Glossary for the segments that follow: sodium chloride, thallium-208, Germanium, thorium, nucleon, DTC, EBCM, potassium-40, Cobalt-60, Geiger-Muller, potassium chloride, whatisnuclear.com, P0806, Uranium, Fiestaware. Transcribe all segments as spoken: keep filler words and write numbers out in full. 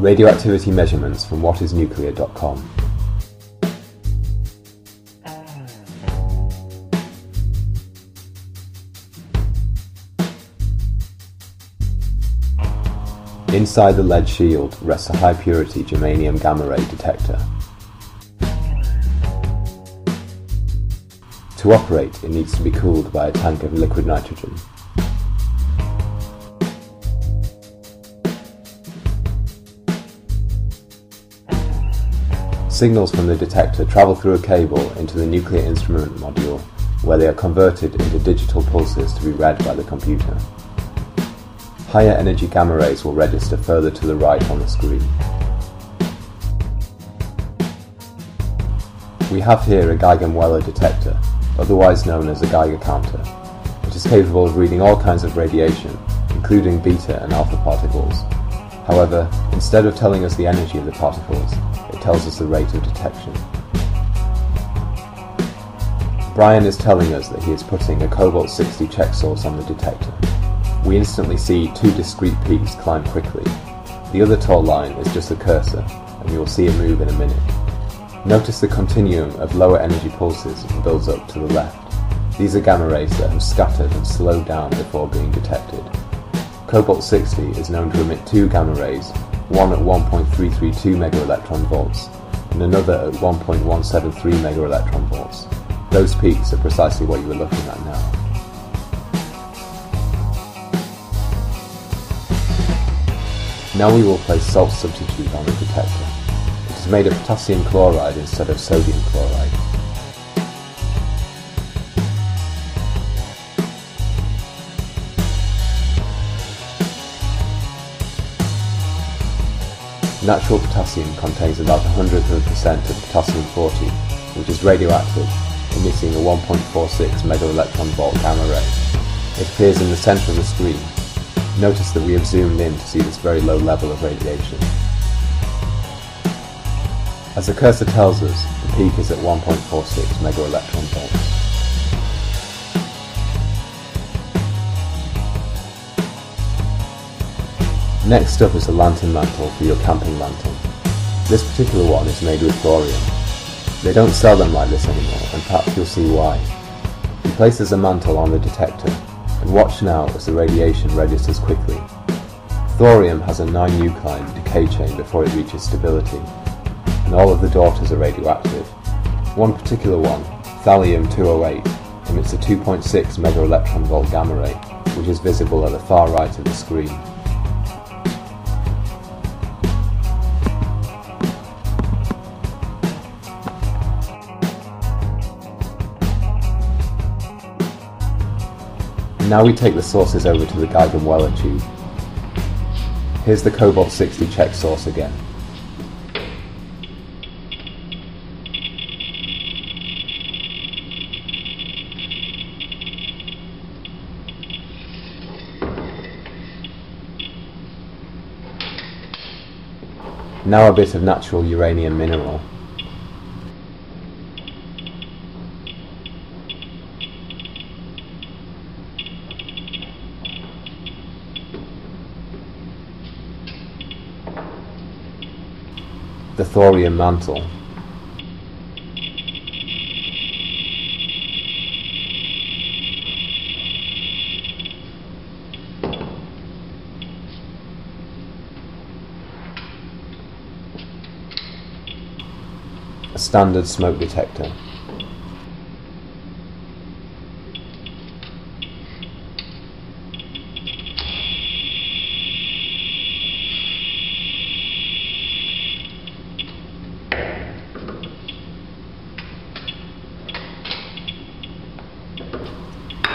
Radioactivity measurements from what is nuclear dot com. Inside the lead shield rests a high-purity germanium gamma-ray detector. To operate, it needs to be cooled by a tank of liquid nitrogen. Signals from the detector travel through a cable into the nuclear instrument module, where they are converted into digital pulses to be read by the computer. Higher energy gamma rays will register further to the right on the screen. We have here a Geiger-Muller detector, otherwise known as a Geiger counter. It is capable of reading all kinds of radiation, including beta and alpha particles. However, instead of telling us the energy of the particles, it tells us the rate of detection. Brian is telling us that he is putting a cobalt sixty check source on the detector. We instantly see two discrete peaks climb quickly. The other tall line is just a cursor, and you will see it move in a minute. Notice the continuum of lower energy pulses that builds up to the left. These are gamma rays that have scattered and slowed down before being detected. Cobalt sixty is known to emit two gamma rays, one at one point three three two megaelectron volts, and another at one point one seven three megaelectron volts. Those peaks are precisely what you were looking at now. Now we will place salt substitute on the detector. It is made of potassium chloride instead of sodium chloride. Natural potassium contains about a hundredth of a percent of potassium forty, which is radioactive, emitting a one point four six megaelectron volt gamma ray. It appears in the centre of the screen. Notice that we have zoomed in to see this very low level of radiation. As the cursor tells us, the peak is at one point four six megaelectron volts. Next up is the lantern mantle for your camping lantern. This particular one is made with thorium. They don't sell them like this anymore, and perhaps you'll see why. He places a mantle on the detector, and watch now as the radiation registers quickly. Thorium has a nine nucleon decay chain before it reaches stability, and all of the daughters are radioactive. One particular one, thallium two oh eight, emits a two point six megaelectron volt gamma ray, which is visible at the far right of the screen. Now we take the sources over to the Geiger-Muller tube. Here's the cobalt sixty check source again. Now a bit of natural uranium mineral. The thorium mantle. A standard smoke detector.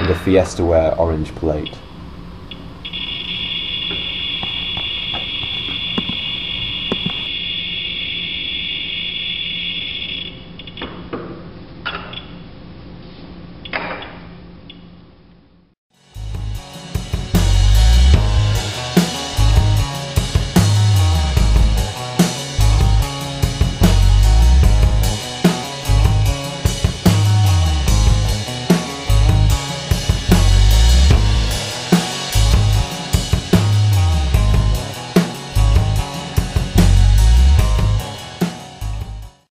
The Fiestaware orange plate.